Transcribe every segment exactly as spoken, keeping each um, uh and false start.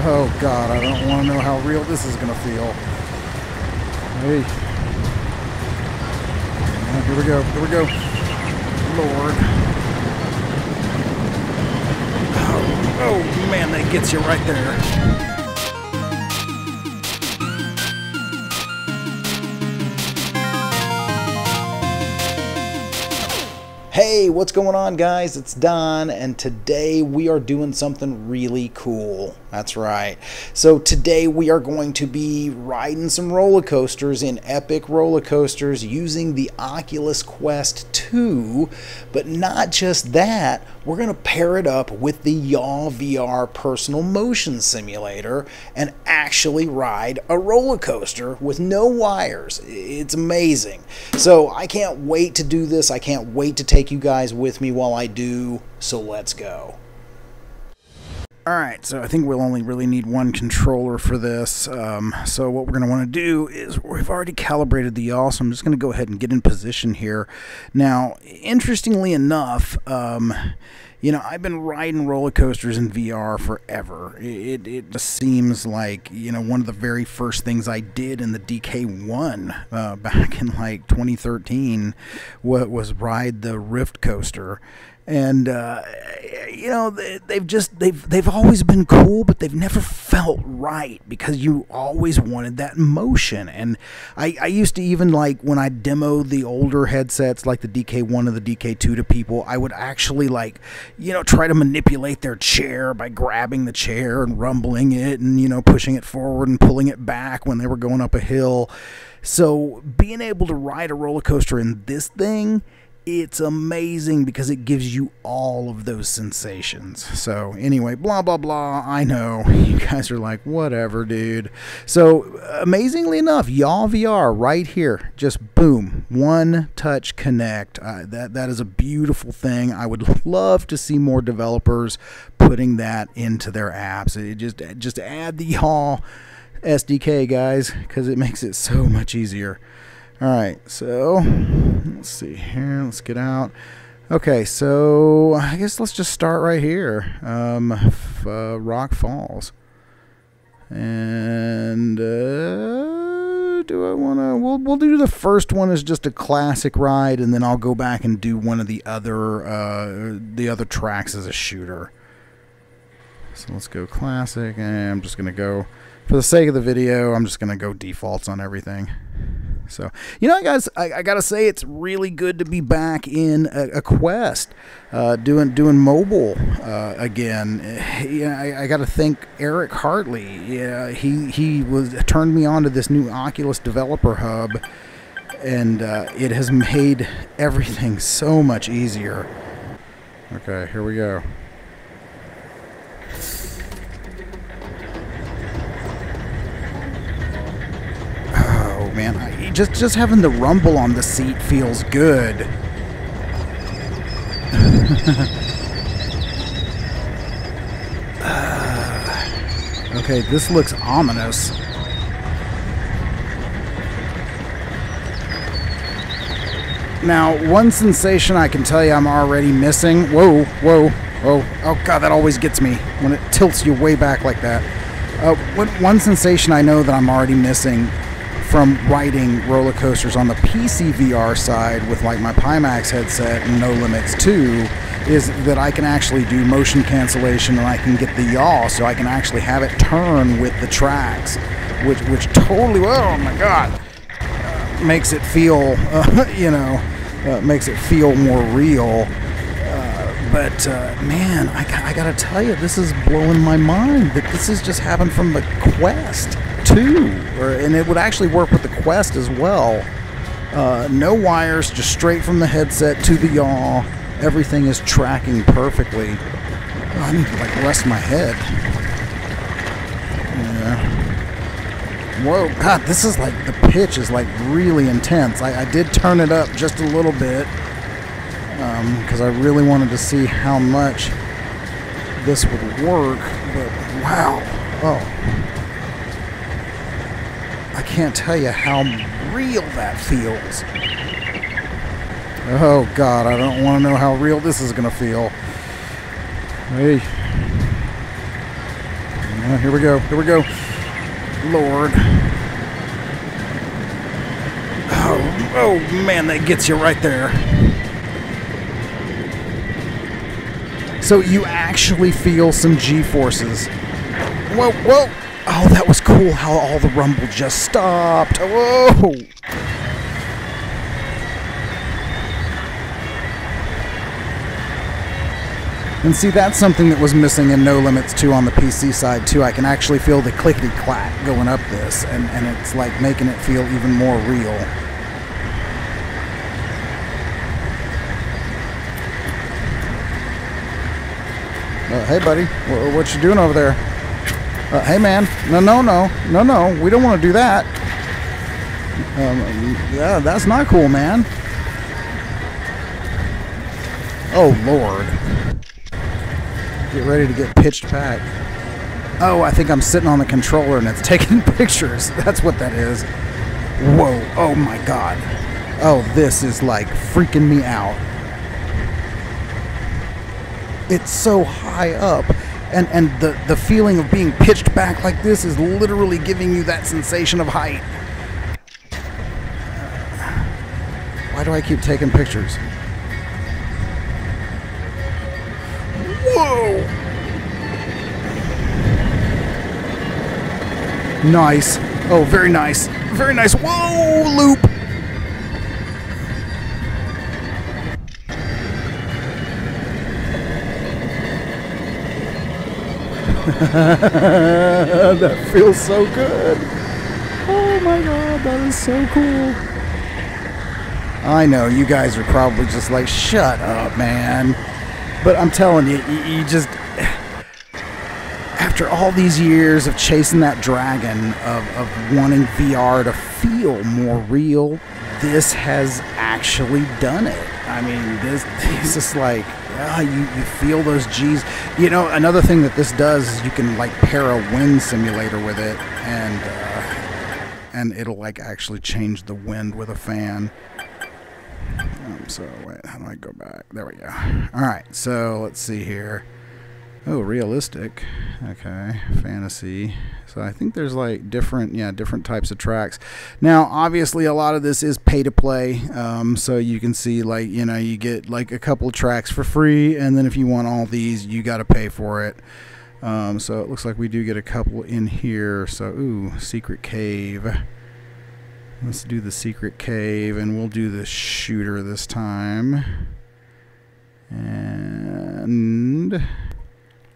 Oh God, I don't want to know how real this is going to feel. Hey. Here we go, here we go. Lord. Oh, oh man, that gets you right there. Hey, what's going on guys? It's Don, and today we are doing something really cool. That's right. So today we are going to be riding some roller coasters in Epic Rollercoasters using the Oculus Quest two, but not just that, we're going to pair it up with the Yaw V R personal motion simulator and actually ride a roller coaster with no wires. It's amazing. So I can't wait to do this. I can't wait to take you guys with me while I do, so let's go. Alright, so I think we'll only really need one controller for this. Um, so what we're going to want to do is, we've already calibrated the yaw, so I'm just going to go ahead and get in position here. Now, interestingly enough, um, you know, I've been riding roller coasters in V R forever. It, it just seems like, you know, one of the very first things I did in the D K one uh, back in like twenty thirteen was ride the Rift Coaster. And uh, you know, they've just they've they've always been cool, but they've never felt right because you always wanted that motion. And I, I used to, even like when I demoed the older headsets like the D K one and the D K two to people, I would actually, like, you know, try to manipulate their chair by grabbing the chair and rumbling it and, you know, pushing it forward and pulling it back when they were going up a hill. So being able to ride a roller coaster in this thing, it's amazing because it gives you all of those sensations. So anyway, blah, blah, blah. I know you guys are like, whatever, dude. So amazingly enough, Yaw V R right here, just boom, one touch connect. Uh, that, that is a beautiful thing. I would love to see more developers putting that into their apps. It just, just add the Yaw S D K, guys, because it makes it so much easier. All right, so let's see here. Let's get out. Okay, so I guess let's just start right here. Um, uh, Rock Falls. And uh, do I want to? We'll, we'll do the first one as just a classic ride, and then I'll go back and do one of the other uh, the other tracks as a shooter. So let's go classic, and I'm just gonna go, for the sake of the video, I'm just gonna go defaults on everything. So, you know, guys, I, I gotta say, it's really good to be back in a, a Quest, uh, doing doing mobile uh, again. Yeah, I, I gotta thank Eric Hartley. Yeah, he he was turned me on to this new Oculus Developer Hub, and uh, it has made everything so much easier. Okay, here we go. Man, I, just just having the rumble on the seat feels good. uh, okay, this looks ominous. Now, one sensation I can tell you I'm already missing. Whoa, whoa, whoa! Oh God, that always gets me when it tilts you way back like that. Uh, one, one sensation I know that I'm already missing from riding roller coasters on the P C V R side with like my Pimax headset and No Limits two is that I can actually do motion cancellation, and I can get the yaw, so I can actually have it turn with the tracks, which which totally, oh my God, uh, makes it feel uh, you know uh, makes it feel more real. Uh, but uh, man, I, I gotta tell you, this is blowing my mind that this has just happened from the Quest two, or, and it would actually work with the Quest as well. Uh, no wires, just straight from the headset to the yaw. Everything is tracking perfectly. Oh, I need to like rest my head. Yeah. Whoa, God, this is like, the pitch is like really intense. I, I did turn it up just a little bit because um, I really wanted to see how much this would work, but wow. Oh. I can't tell you how real that feels. Oh God, I don't want to know how real this is going to feel. Hey. Uh, here we go. Here we go. Lord. Oh, oh man, that gets you right there. So you actually feel some G-forces. Whoa, whoa. Oh, that was cool how all the rumble just stopped. Whoa. And see, that's something that was missing in No Limits two on the P C side, too. I can actually feel the clickety-clack going up this, and, and it's like making it feel even more real. Uh, hey, buddy. W what you doing over there? Uh, hey, man. No, no, no. No, no. We don't want to do that. Um, yeah, that's not cool, man. Oh, Lord. Get ready to get pitched back. Oh, I think I'm sitting on the controller and it's taking pictures. That's what that is. Whoa. Oh my god. Oh, this is like freaking me out. It's so high up, and and the the feeling of being pitched back like this is literally giving you that sensation of height. Why do I keep taking pictures? Whoa! Nice. Oh, very nice. Very nice. Whoa, loop! That feels so good. Oh my god, that is so cool. I know, you guys are probably just like, shut up, man. But I'm telling you, you, you just, after all these years of chasing that dragon, of, of wanting V R to feel more real, this has actually done it. I mean, this, this is like, uh, you, you feel those G's. You know, another thing that this does is you can like pair a wind simulator with it, and, uh, and it'll like actually change the wind with a fan. Um, so wait, how do I go back? There we go. All right, so let's see here. Oh, realistic. Okay, fantasy. So I think there's like different, yeah, different types of tracks. Now, obviously, a lot of this is pay to play. Um, so you can see, like, you know, you get like a couple of tracks for free, and then if you want all these, you got to pay for it. Um, so it looks like we do get a couple in here. So, ooh, Secret Cave. Let's do the Secret Cave, and we'll do the shooter this time. And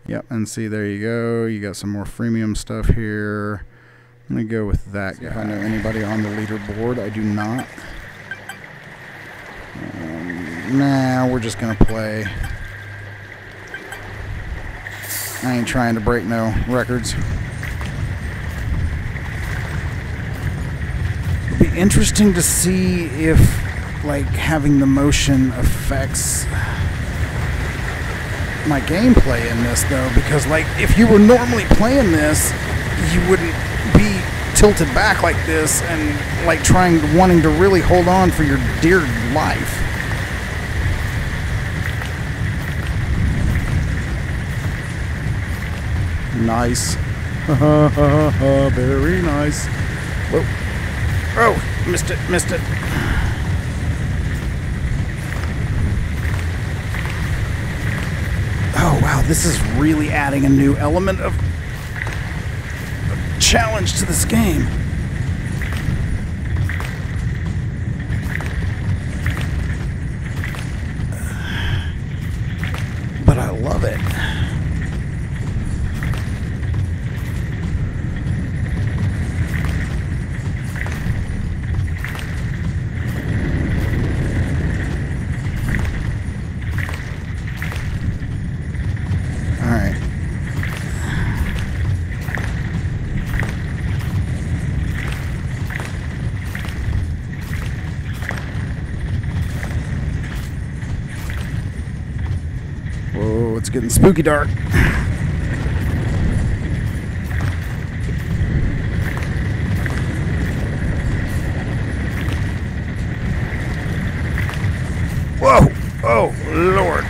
yep, and see, there you go. You got some more freemium stuff here. I'm gonna go with that guy. If I know anybody on the leaderboard, I do not. Um, nah, we're just gonna play. I ain't trying to break no records. Be interesting to see if like having the motion affects my gameplay in this, though, because like if you were normally playing this, you wouldn't be tilted back like this and like trying wanting to really hold on for your dear life. Nice. Very nice. Whoa. Oh, missed it, missed it. Oh, wow, this is really adding a new element of challenge to this game. But I love it. Getting spooky dark. Whoa! Oh, Lord.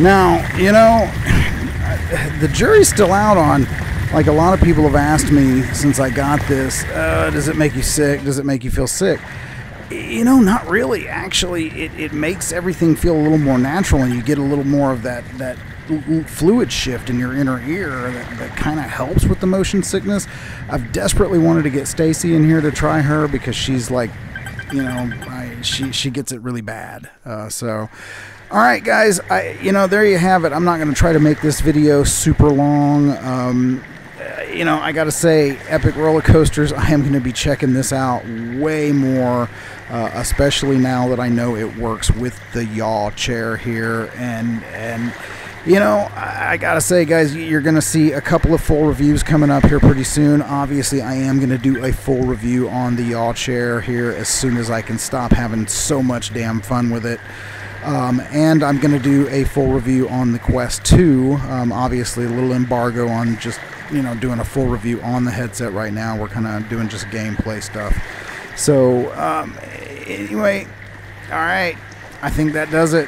Now, you know, the jury's still out on, like, a lot of people have asked me since I got this, uh, does it make you sick? Does it make you feel sick? You know, not really. Actually, it, it makes everything feel a little more natural, and you get a little more of that, that fluid shift in your inner ear that, that kind of helps with the motion sickness. I've desperately wanted to get Stacy in here to try her, because she's like, you know, I, she, she gets it really bad. Uh, so... All right, guys, I, you know, there you have it. I'm not going to try to make this video super long. Um, you know, I got to say, Epic Rollercoasters, I am going to be checking this out way more, uh, especially now that I know it works with the Yaw chair here. And, and you know, I, I got to say, guys, you're going to see a couple of full reviews coming up here pretty soon. Obviously, I am going to do a full review on the Yaw chair here as soon as I can stop having so much damn fun with it. Um, and I'm going to do a full review on the Quest two. Um, obviously, a little embargo on just, you know, doing a full review on the headset right now. We're kind of doing just gameplay stuff. So, um, anyway, all right. I think that does it.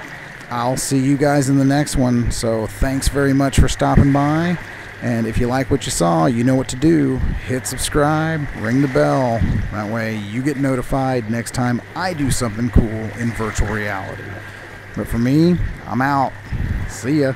I'll see you guys in the next one. So, thanks very much for stopping by. And if you like what you saw, you know what to do. Hit subscribe, ring the bell. That way you get notified next time I do something cool in virtual reality. But for me, I'm out. See ya.